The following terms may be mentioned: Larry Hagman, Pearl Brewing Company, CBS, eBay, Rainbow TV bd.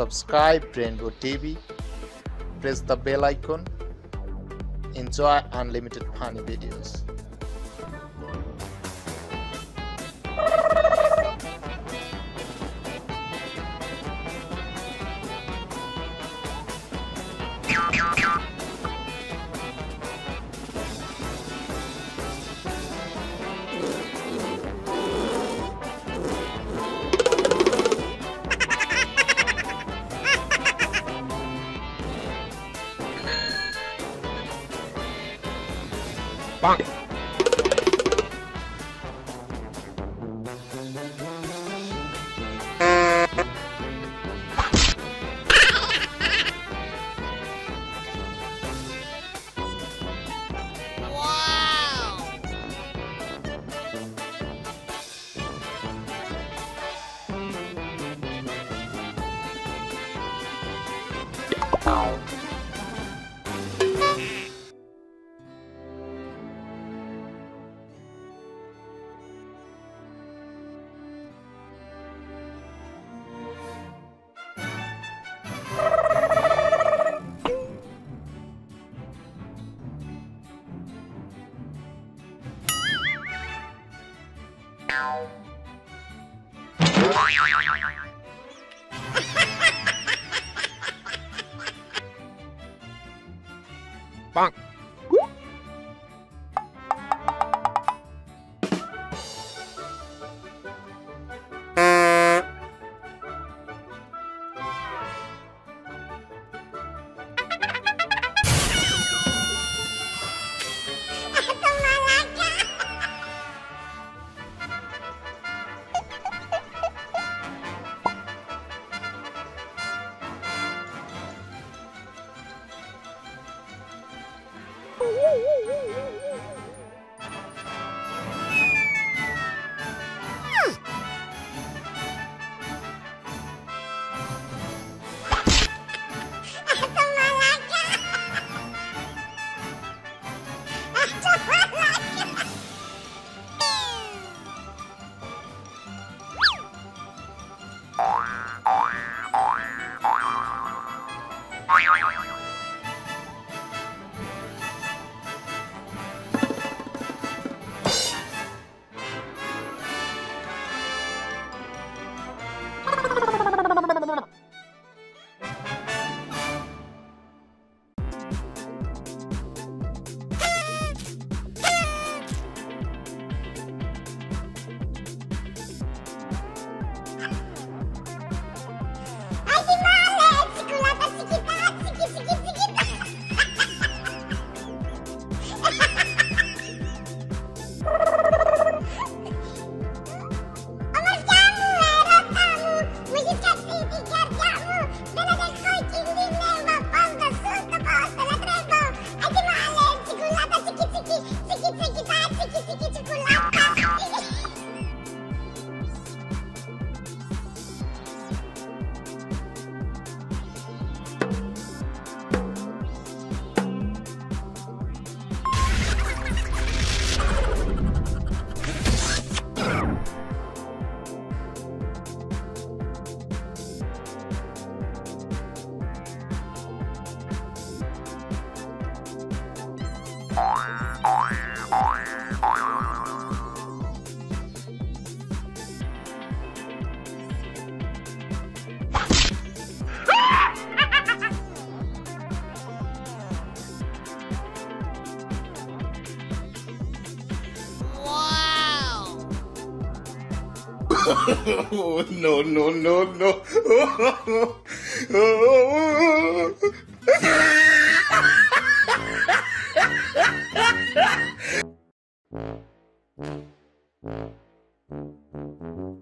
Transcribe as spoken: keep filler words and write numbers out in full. Subscribe Rainbow T V, press the bell icon, enjoy unlimited funny videos. Bonk. Wow. Wow. Bonk. Oh, no, no, no, no. Oh, oh, oh, oh.